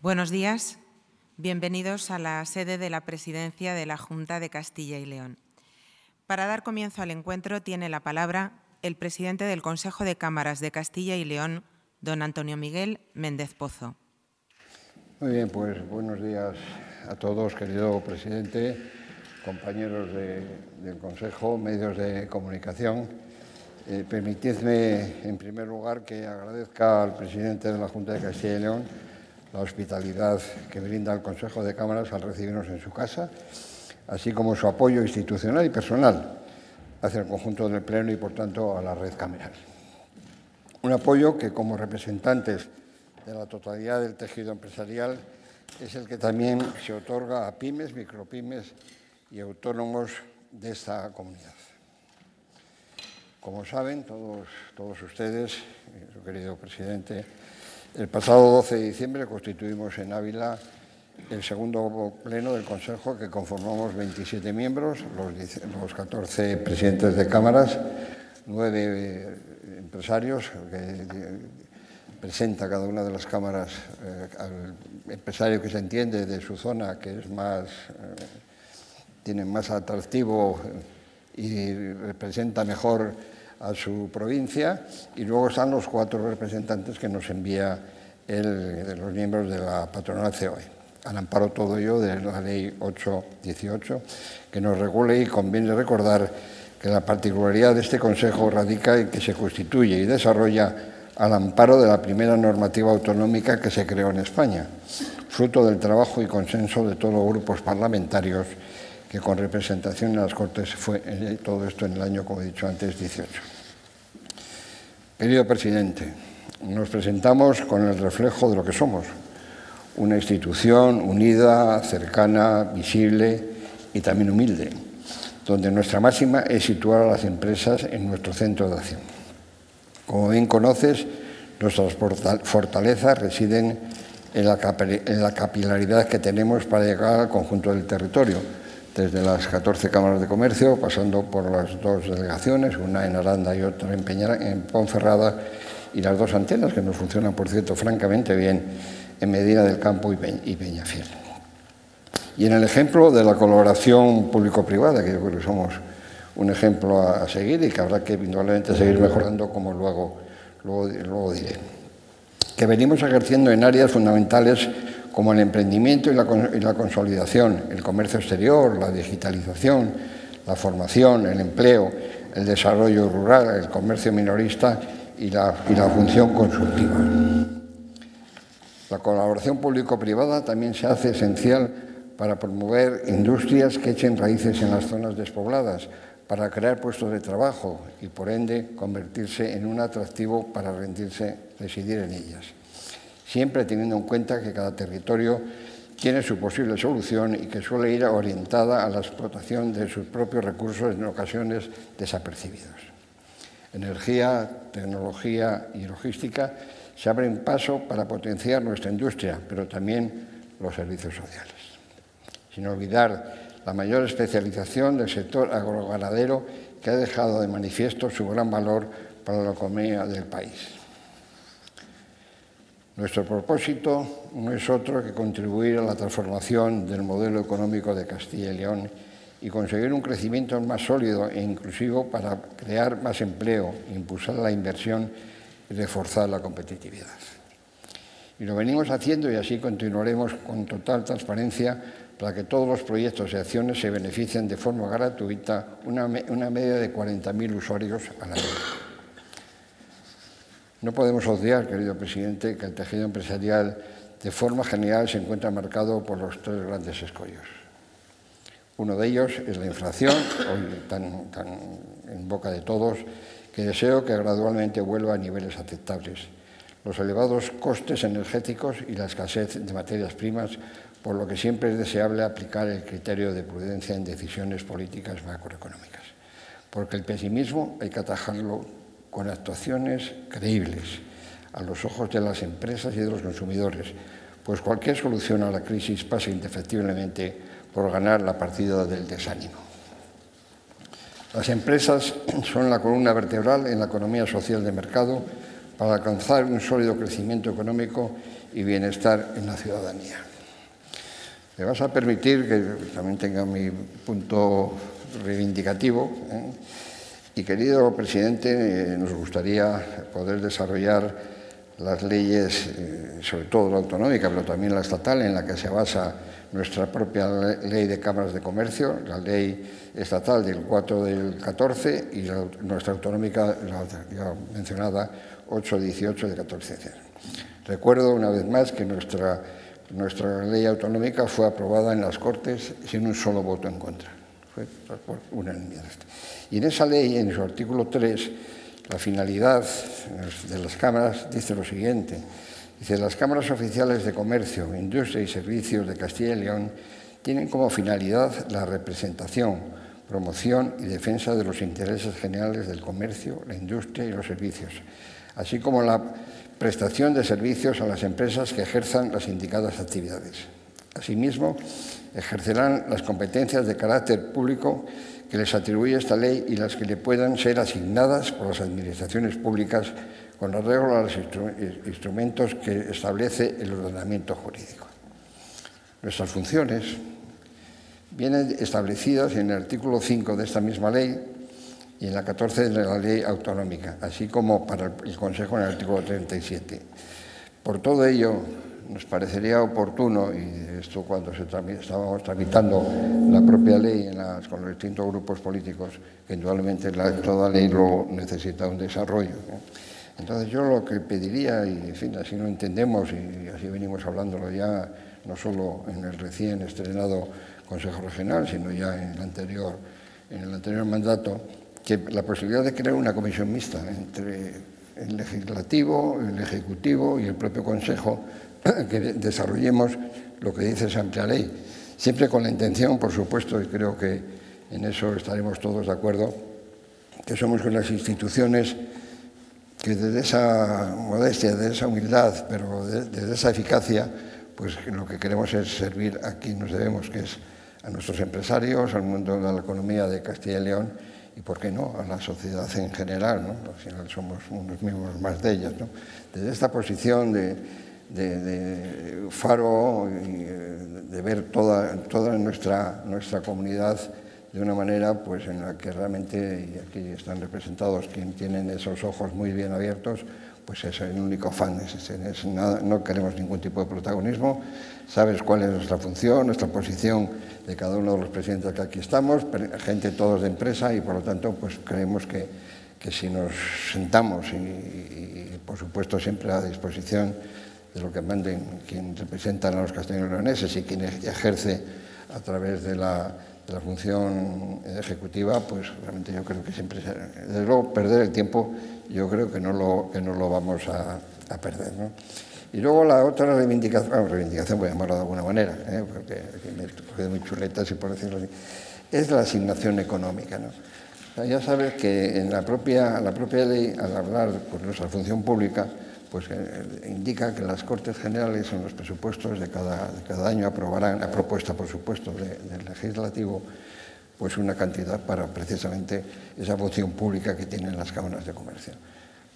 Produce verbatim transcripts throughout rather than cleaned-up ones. Buenos días. Bienvenidos a la sede de la Presidencia de la Junta de Castilla y León. Para dar comienzo al encuentro tiene la palabra el presidente del Consejo de Cámaras de Castilla y León, don Antonio Miguel Méndez Pozo. Muy bien, pues buenos días a todos, querido presidente, compañeros de, del Consejo, medios de comunicación. Eh, permitidme, en primer lugar, que agradezca al presidente de la Junta de Castilla y León la hospitalidad que brinda el Consejo de Cámaras al recibirnos en su casa, así como su apoyo institucional y personal hacia el conjunto del Pleno y, por tanto, a la red cameral. Un apoyo que, como representantes de la totalidad del tejido empresarial, es el que también se otorga a pymes, micropymes y autónomos de esta comunidad. Como saben todos, todos ustedes, su querido presidente, el pasado doce de diciembre constituimos en Ávila el segundo pleno del Consejo, que conformamos veintisiete miembros, los catorce presidentes de cámaras, nueve empresarios, que presenta cada una de las cámaras eh, al empresario que se entiende de su zona, que es más, eh, tiene más atractivo y representa mejor a su provincia, y luego están los cuatro representantes que nos envía el, de los miembros de la patronal C E O E, al amparo todo ello de la Ley ocho barra dieciocho, que nos regule, y conviene recordar que la particularidad de este Consejo radica en que se constituye y desarrolla al amparo de la primera normativa autonómica que se creó en España, fruto del trabajo y consenso de todos los grupos parlamentarios que con representación en las Cortes fue eh, todo esto en el año, como he dicho antes, dieciocho. Querido presidente, nos presentamos con el reflejo de lo que somos, una institución unida, cercana, visible y también humilde, donde nuestra máxima es situar a las empresas en nuestro centro de acción. Como bien conoces, nuestras fortalezas residen en la, en la capilaridad que tenemos para llegar al conjunto del territorio, desde las catorce cámaras de comercio, pasando por las dos delegaciones, una en Aranda y otra en, Peñar- en Ponferrada, y las dos antenas, que nos funcionan, por cierto, francamente bien, en Medina del Campo y, Pe- y Peñafiel. Y en el ejemplo de la colaboración público-privada, que yo creo que somos un ejemplo a, a seguir y que habrá que indudablemente seguir mejorando, como luego, luego, luego diré, que venimos ejerciendo en áreas fundamentales como el emprendimiento y la, y la consolidación, el comercio exterior, la digitalización, la formación, el empleo, el desarrollo rural, el comercio minorista y la, y la función consultiva. La colaboración público-privada también se hace esencial para promover industrias que echen raíces en las zonas despobladas, para crear puestos de trabajo y, por ende, convertirse en un atractivo para rendirse, residir en ellas, siempre teniendo en cuenta que cada territorio tiene su posible solución y que suele ir orientada a la explotación de sus propios recursos, en ocasiones desapercibidos. Energía, tecnología y logística se abren paso para potenciar nuestra industria, pero también los servicios sociales. Sin olvidar la mayor especialización del sector agroganadero, que ha dejado de manifiesto su gran valor para la economía del país. Nuestro propósito no es otro que contribuir a la transformación del modelo económico de Castilla y León y conseguir un crecimiento más sólido e inclusivo para crear más empleo, impulsar la inversión y reforzar la competitividad. Y lo venimos haciendo, y así continuaremos con total transparencia, para que todos los proyectos y acciones se beneficien de forma gratuita, una, una media de cuarenta mil usuarios al año. No podemos obviar, querido presidente, que el tejido empresarial de forma general se encuentra marcado por los tres grandes escollos. Uno de ellos es la inflación, hoy tan, tan en boca de todos, que deseo que gradualmente vuelva a niveles aceptables, los elevados costes energéticos y la escasez de materias primas, por lo que siempre es deseable aplicar el criterio de prudencia en decisiones políticas macroeconómicas, porque el pesimismo hay que atajarlo con actuaciones creíbles a los ojos de las empresas y de los consumidores, pues cualquier solución a la crisis pasa indefectiblemente por ganar la partida del desánimo. Las empresas son la columna vertebral en la economía social de mercado, para alcanzar un sólido crecimiento económico y bienestar en la ciudadanía. Me vas a permitir que también tenga mi punto reivindicativo, ¿eh? Y, querido presidente, eh, nos gustaría poder desarrollar las leyes, eh, sobre todo la autonómica, pero también la estatal, en la que se basa nuestra propia ley de cámaras de comercio, la ley estatal del cuatro del catorce y la, nuestra autonómica, la ya mencionada, ocho dieciocho del catorce. Recuerdo una vez más que nuestra, nuestra ley autonómica fue aprobada en las Cortes sin un solo voto en contra, fue por unanimidad. Y en esa ley, en su artículo tres, la finalidad de las cámaras dice lo siguiente. Dice, las cámaras oficiales de comercio, industria y servicios de Castilla y León tienen como finalidad la representación, promoción y defensa de los intereses generales del comercio, la industria y los servicios, así como la prestación de servicios a las empresas que ejerzan las indicadas actividades. Asimismo, ejercerán las competencias de carácter público que les atribuye esta ley y las que le puedan ser asignadas por las administraciones públicas con arreglo a los instrumentos que establece el ordenamiento jurídico. Nuestras funciones vienen establecidas en el artículo cinco de esta misma ley y en la catorce de la ley autonómica, así como para el Consejo en el artículo treinta y siete. Por todo ello, nos parecería oportuno, y esto cuando se tramita, estábamos tramitando la propia ley en las, con los distintos grupos políticos, que indudablemente la, toda ley luego necesita un desarrollo, ¿eh? Entonces yo lo que pediría, y en fin, así lo entendemos y así venimos hablándolo ya, no solo en el recién estrenado Consejo Regional, sino ya en el anterior, en el anterior mandato, que la posibilidad de crear una comisión mixta entre el Legislativo, el Ejecutivo y el propio Consejo, que desarrollemos lo que dice esa amplia ley, siempre con la intención, por supuesto, y creo que en eso estaremos todos de acuerdo, que somos unas instituciones que desde esa modestia, desde esa humildad, pero desde esa eficacia, pues lo que queremos es servir a quien nos debemos, que es a nuestros empresarios, al mundo de la economía de Castilla y León, y por qué no, a la sociedad en general, ¿no? Al final somos unos miembros más de ellas, ¿no? Desde esta posición de De, de faro, de ver toda, toda nuestra, nuestra comunidad de una manera pues, en la que realmente, y aquí están representados quienes tienen esos ojos muy bien abiertos, pues es el único fan, es, es, es, no, no queremos ningún tipo de protagonismo. Sabes cuál es nuestra función, nuestra posición de cada uno de los presidentes que aquí estamos, gente todos de empresa, y por lo tanto pues, creemos que, que si nos sentamos y, y, y por supuesto siempre a disposición de lo que manden quien representan a los castellanos leoneses y quien ejerce a través de la, de la función ejecutiva, pues realmente yo creo que siempre, desde luego, perder el tiempo yo creo que no lo, que no lo vamos a, a perder, ¿no? Y luego la otra reivindicación, bueno, reivindicación voy a llamarla de alguna manera, ¿eh? Porque aquí me quedo muy chuleta, si por decirlo así, es la asignación económica, ¿no? O sea, ya sabes que en la propia, la propia ley, al hablar por nuestra función pública, pues indica que las Cortes Generales en los presupuestos de cada, de cada año aprobarán, a propuesta por supuesto de, del Legislativo, pues una cantidad para precisamente esa función pública que tienen las cámaras de comercio.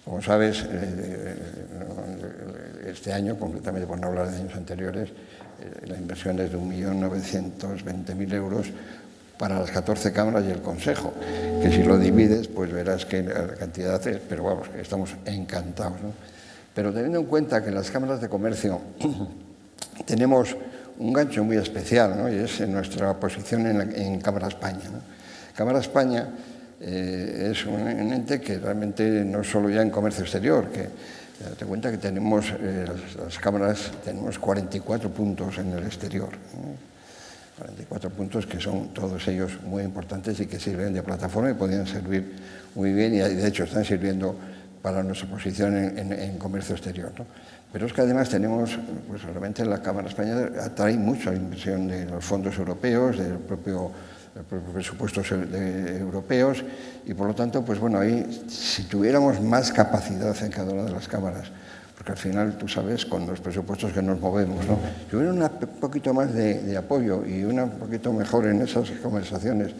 Como sabes, eh, este año, concretamente por no hablar de años anteriores, eh, la inversión es de un millón novecientos veinte mil euros para las catorce cámaras y el Consejo, que si lo divides pues verás que la cantidad es, pero vamos, estamos encantados, ¿no? Pero teniendo en cuenta que en las cámaras de comercio tenemos un gancho muy especial, ¿no? Y es en nuestra posición en, la, en Cámara España, ¿no? Cámara España eh, es un ente que realmente no solo ya en comercio exterior, que date cuenta que tenemos eh, las, las cámaras, tenemos cuarenta y cuatro puntos en el exterior, ¿no? cuarenta y cuatro puntos que son todos ellos muy importantes y que sirven de plataforma y podrían servir muy bien y de hecho están sirviendo para nuestra posición en, en, en comercio exterior, ¿no? Pero es que además tenemos, pues realmente la Cámara España atrae mucha inversión de los fondos europeos, del propio, del propio presupuestos de, europeos, y por lo tanto, pues bueno, ahí si tuviéramos más capacidad en cada una de las cámaras, porque al final, tú sabes, con los presupuestos que nos movemos, ¿no? Si hubiera un poquito más de, de apoyo y una, un poquito mejor en esas conversaciones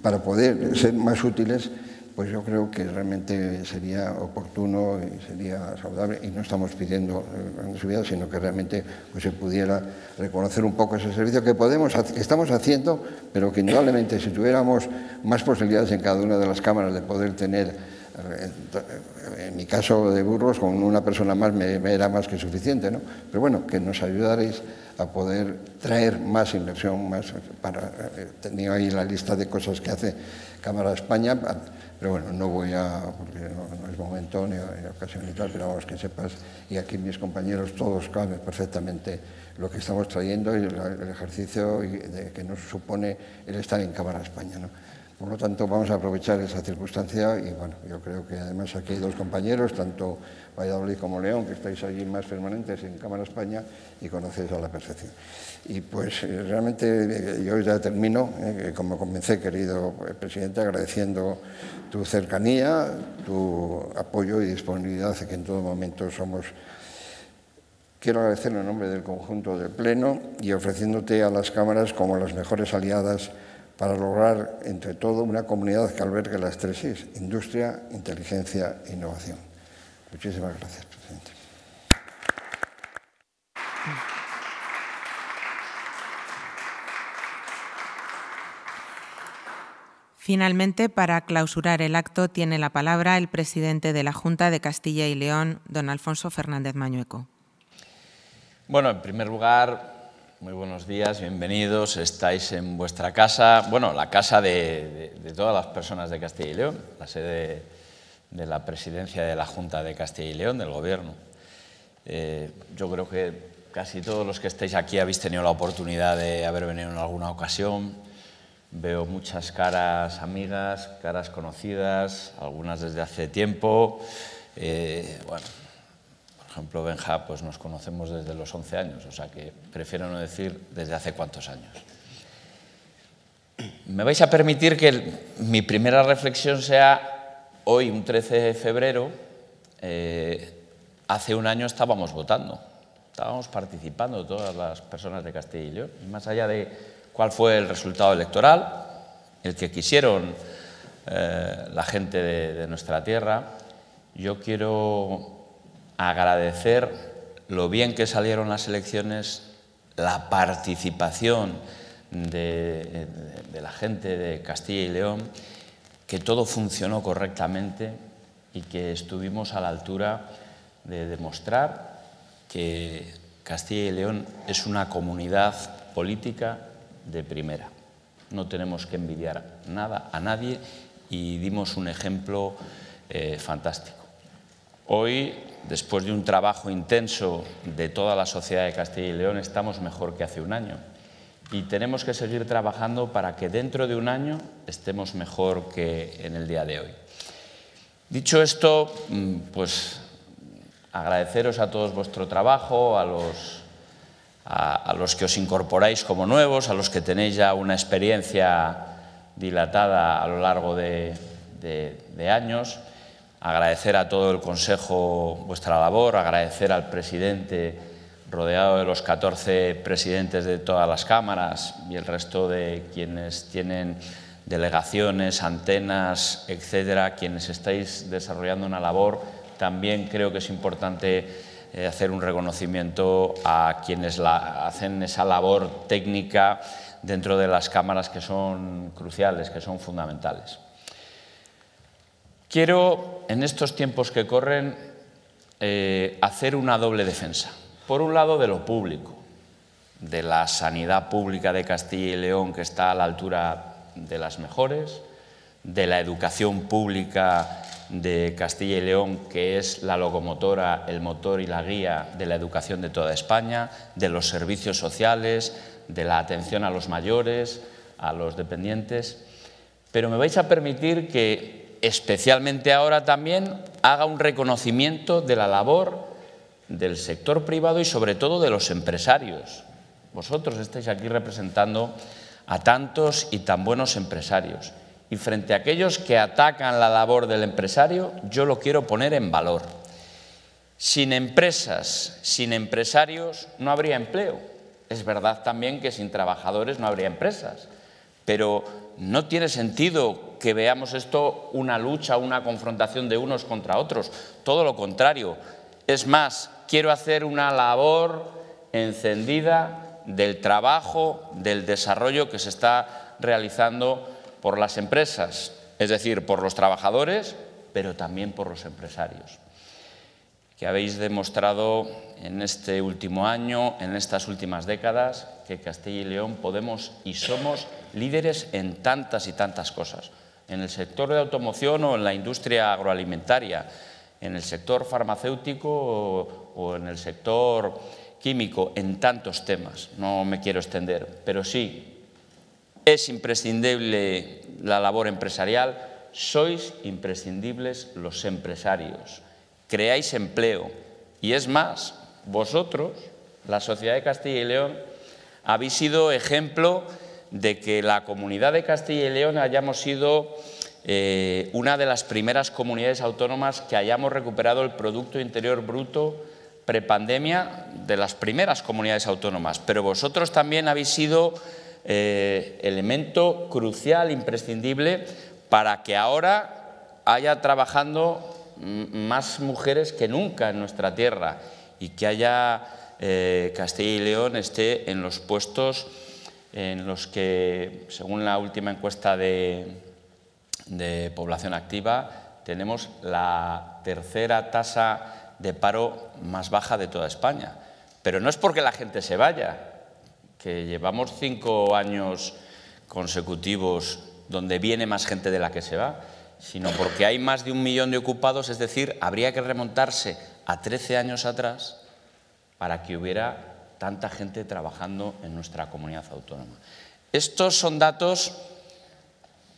para poder ser más útiles, pues yo creo que realmente sería oportuno y sería saludable, y no estamos pidiendo grandes subidas, sino que realmente pues, se pudiera reconocer un poco ese servicio que podemos, que estamos haciendo, pero que indudablemente si tuviéramos más posibilidades en cada una de las cámaras de poder tener, en mi caso de Burgos, con una persona más me, me era más que suficiente, ¿no? Pero bueno, que nos ayudaréis a poder traer más inversión, más para, eh, tenía ahí la lista de cosas que hace Cámara España, pero bueno, no voy a, porque no, no es momento ni, ni ocasión ni tal, pero vamos, que sepas, y aquí mis compañeros todos caben perfectamente lo que estamos trayendo y el, el ejercicio de, que nos supone el estar en Cámara España, ¿no? Por lo tanto, vamos a aprovechar esa circunstancia y, bueno, yo creo que además aquí hay dos compañeros, tanto Valladolid como León, que estáis allí más permanentes en Cámara España y conocéis a la perfección. Y, pues, realmente yo ya termino, eh, como comencé, querido presidente, agradeciendo tu cercanía, tu apoyo y disponibilidad, que en todo momento somos. Quiero agradecerlo en nombre del conjunto del Pleno y ofreciéndote a las cámaras como las mejores aliadas para lograr, entre todo, una comunidad que albergue las tres Is, industria, inteligencia e innovación. Muchísimas gracias, presidente. Finalmente, para clausurar el acto, tiene la palabra el presidente de la Junta de Castilla y León, don Alfonso Fernández Mañueco. Bueno, en primer lugar, muy buenos días, bienvenidos. Estáis en vuestra casa, bueno, la casa de, de, de todas las personas de Castilla y León, la sede de la presidencia de la Junta de Castilla y León, del Gobierno. Eh, yo creo que casi todos los que estáis aquí habéis tenido la oportunidad de haber venido en alguna ocasión. Veo muchas caras amigas, caras conocidas, algunas desde hace tiempo. Eh, bueno, por ejemplo, Benja, pues nos conocemos desde los once años, o sea que prefiero no decir desde hace cuántos años. Me vais a permitir que el, mi primera reflexión sea hoy, un trece de febrero, eh, hace un año estábamos votando, estábamos participando todas las personas de Castilla y León, y más allá de cuál fue el resultado electoral, el que quisieron eh, la gente de, de nuestra tierra, yo quiero agradecer lo bien que salieron las elecciones, la participación de, de, de la gente de Castilla y León, que todo funcionó correctamente y que estuvimos a la altura de demostrar que Castilla y León es una comunidad política de primera. No tenemos que envidiar nada a nadie y dimos un ejemplo eh, fantástico. Hoy, después de un trabajo intenso de toda la sociedad de Castilla y León, estamos mejor que hace un año. Y tenemos que seguir trabajando para que dentro de un año estemos mejor que en el día de hoy. Dicho esto, pues agradeceros a todos vuestro trabajo, a los, a, a los que os incorporáis como nuevos, a los que tenéis ya una experiencia dilatada a lo largo de, de, de años. Agradecer a todo el Consejo vuestra labor, agradecer al presidente, rodeado de los catorce presidentes de todas las cámaras y el resto de quienes tienen delegaciones, antenas, etcétera, quienes estáis desarrollando una labor. También creo que es importante hacer un reconocimiento a quienes la, hacen esa labor técnica dentro de las cámaras, que son cruciales, que son fundamentales. Quiero, en estos tiempos que corren, eh, hacer una doble defensa. Por un lado, de lo público, de la sanidad pública de Castilla y León, que está a la altura de las mejores, de la educación pública de Castilla y León, que es la locomotora, el motor y la guía de la educación de toda España, de los servicios sociales, de la atención a los mayores, a los dependientes. Pero me vais a permitir que, especialmente ahora también, haga un reconocimiento de la labor del sector privado y sobre todo de los empresarios. Vosotros estáis aquí representando a tantos y tan buenos empresarios. Y frente a aquellos que atacan la labor del empresario, yo lo quiero poner en valor. Sin empresas, sin empresarios, no habría empleo. Es verdad también que sin trabajadores no habría empresas, pero no tiene sentido que veamos esto una lucha, una confrontación de unos contra otros. Todo lo contrario. Es más, quiero hacer una labor encendida del trabajo, del desarrollo que se está realizando por las empresas, es decir, por los trabajadores, pero también por los empresarios, que habéis demostrado en este último año, en estas últimas décadas, que Castilla y León podemos y somos líderes en tantas y tantas cosas, en el sector de automoción o en la industria agroalimentaria, en el sector farmacéutico o, o en el sector químico, en tantos temas. No me quiero extender, pero sí, es imprescindible la labor empresarial, sois imprescindibles los empresarios. Creáis empleo y es más, vosotros, la sociedad de Castilla y León, habéis sido ejemplo de que la comunidad de Castilla y León hayamos sido eh, una de las primeras comunidades autónomas que hayamos recuperado el Producto Interior Bruto prepandemia, de las primeras comunidades autónomas. Pero vosotros también habéis sido eh, elemento crucial, imprescindible, para que ahora haya trabajando más mujeres que nunca en nuestra tierra y que haya eh, Castilla y León esté en los puestos en los que, según la última encuesta de, de población activa, tenemos la tercera tasa de paro más baja de toda España. Pero no es porque la gente se vaya, que llevamos cinco años consecutivos donde viene más gente de la que se va, sino porque hay más de un millón de ocupados, es decir, habría que remontarse a trece años atrás para que hubiera tanta gente trabajando en nuestra comunidad autónoma. Estos son datos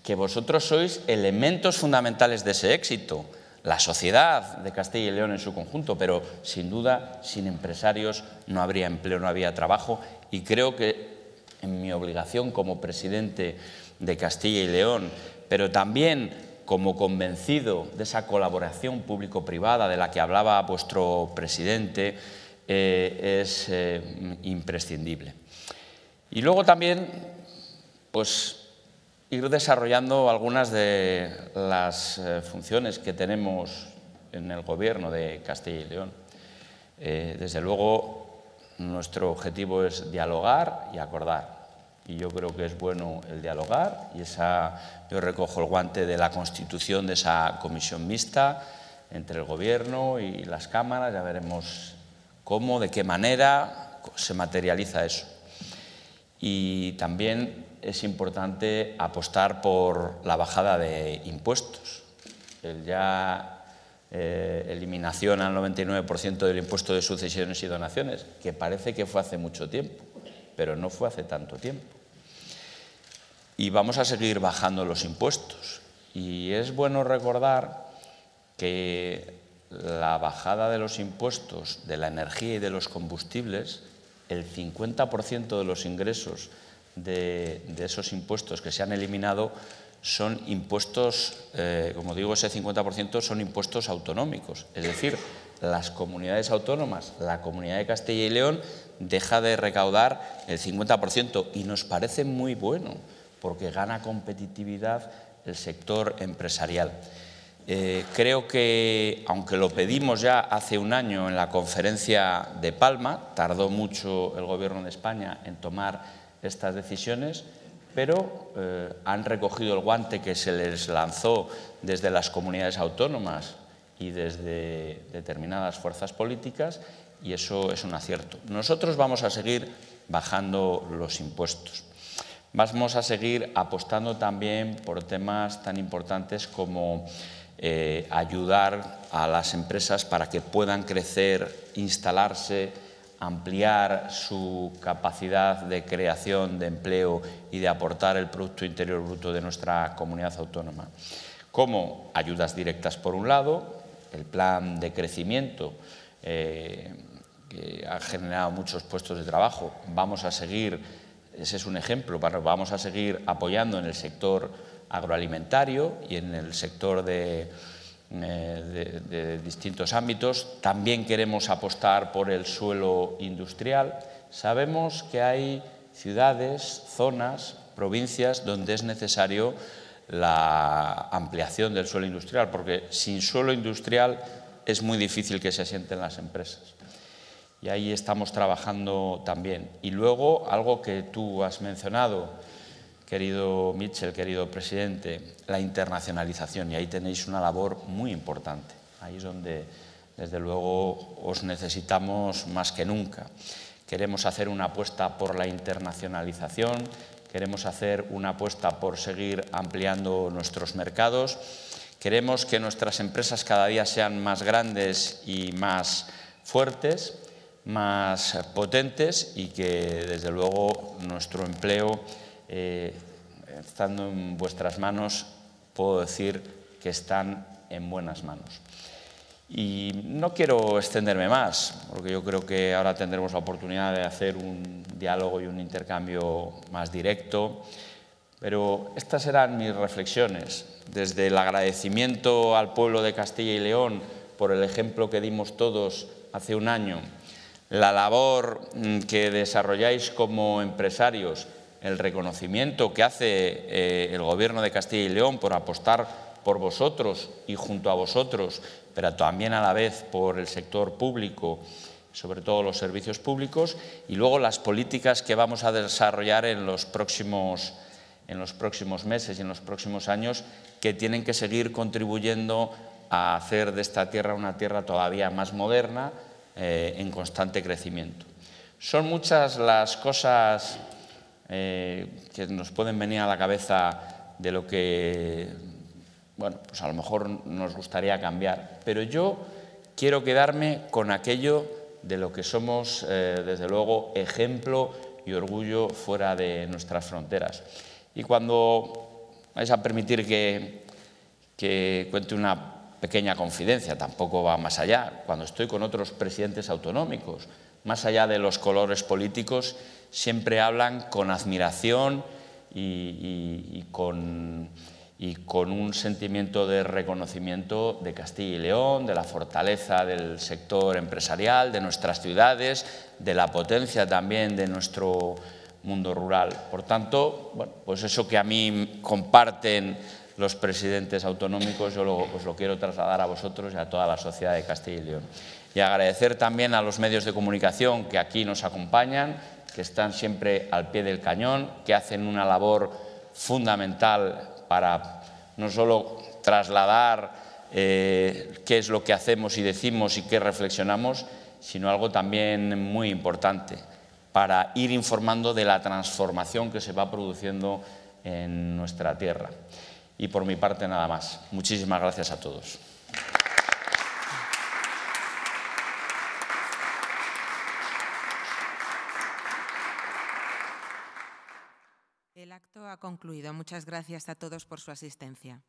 que vosotros sois elementos fundamentales de ese éxito, la sociedad de Castilla y León en su conjunto, pero sin duda, sin empresarios no habría empleo, no habría trabajo, y creo que en mi obligación como presidente de Castilla y León, pero también como convencido de esa colaboración público-privada de la que hablaba vuestro presidente, eh, es eh, imprescindible. Y luego también, pues, ir desarrollando algunas de las eh, funciones que tenemos en el Gobierno de Castilla y León. Eh, desde luego, nuestro objetivo es dialogar y acordar. Y yo creo que es bueno el dialogar y esa, yo recojo el guante de la constitución de esa comisión mixta entre el Gobierno y las cámaras, ya veremos cómo, de qué manera se materializa eso. Y también es importante apostar por la bajada de impuestos, el ya eh, eliminación al noventa y nueve por ciento del impuesto de sucesiones y donaciones, que parece que fue hace mucho tiempo, pero no fue hace tanto tiempo. Y vamos a seguir bajando los impuestos. Y es bueno recordar que la bajada de los impuestos de la energía y de los combustibles, el cincuenta por ciento de los ingresos de, de esos impuestos que se han eliminado son impuestos, eh, como digo, ese cincuenta por ciento son impuestos autonómicos. Es decir, las comunidades autónomas, la Comunidad de Castilla y León deja de recaudar el cincuenta por ciento y nos parece muy bueno porque gana competitividad el sector empresarial. Eh, creo que, aunque lo pedimos ya hace un año en la conferencia de Palma, tardó mucho el Gobierno de España en tomar estas decisiones, pero eh, han recogido el guante que se les lanzó desde las comunidades autónomas y desde determinadas fuerzas políticas, y eso es un acierto. Nosotros vamos a seguir bajando los impuestos. Vamos a seguir apostando también por temas tan importantes como eh, ayudar a las empresas para que puedan crecer, instalarse, ampliar su capacidad de creación de empleo y de aportar el Producto Interior Bruto de nuestra comunidad autónoma. Como ayudas directas por un lado, el plan de crecimiento eh, que ha generado muchos puestos de trabajo. Vamos a seguir, ese es un ejemplo, vamos a seguir apoyando en el sector agroalimentario y en el sector de, de, de distintos ámbitos. También queremos apostar por el suelo industrial. Sabemos que hay ciudades, zonas provincias donde es necesario la ampliación del suelo industrial, porque sin suelo industrial es muy difícil que se asienten las empresas. Y ahí estamos trabajando también. Y luego, algo que tú has mencionado, querido Mitchell, querido presidente, la internacionalización. Y ahí tenéis una labor muy importante. Ahí es donde, desde luego, os necesitamos más que nunca. Queremos hacer una apuesta por la internacionalización, queremos hacer una apuesta por seguir ampliando nuestros mercados, queremos que nuestras empresas cada día sean más grandes y más fuertes, más potentes, y que desde luego nuestro empleo, eh, estando en vuestras manos, puedo decir que están en buenas manos. Y no quiero extenderme más, porque yo creo que ahora tendremos la oportunidad de hacer un diálogo y un intercambio más directo, pero estas eran mis reflexiones, desde el agradecimiento al pueblo de Castilla y León por el ejemplo que dimos todos hace un año, la labor que desarrolláis como empresarios, el reconocimiento que hace eh, el Gobierno de Castilla y León por apostar por vosotros y junto a vosotros, pero también a la vez por el sector público, sobre todo los servicios públicos, y luego las políticas que vamos a desarrollar en los próximos, en los próximos meses y en los próximos años, que tienen que seguir contribuyendo a hacer de esta tierra una tierra todavía más moderna, Eh, en constante crecimiento. Son muchas las cosas eh, que nos pueden venir a la cabeza de lo que, bueno, pues a lo mejor nos gustaría cambiar, pero yo quiero quedarme con aquello de lo que somos, eh, desde luego, ejemplo y orgullo fuera de nuestras fronteras. Y cuando vais a permitir que, que cuente una pequeña confidencia, tampoco va más allá. Cuando estoy con otros presidentes autonómicos, más allá de los colores políticos, siempre hablan con admiración y, y, y, con, y con un sentimiento de reconocimiento de Castilla y León, de la fortaleza del sector empresarial, de nuestras ciudades, de la potencia también de nuestro mundo rural. Por tanto, bueno, pues eso que a mí comparten los presidentes autonómicos, yo lo, os lo quiero trasladar a vosotros y a toda la sociedad de Castilla y León. Y agradecer también a los medios de comunicación que aquí nos acompañan, que están siempre al pie del cañón, que hacen una labor fundamental para no solo trasladar eh, qué es lo que hacemos y decimos y qué reflexionamos, sino algo también muy importante, para ir informando de la transformación que se va produciendo en nuestra tierra. Y por mi parte nada más. Muchísimas gracias a todos. El acto ha concluido. Muchas gracias a todos por su asistencia.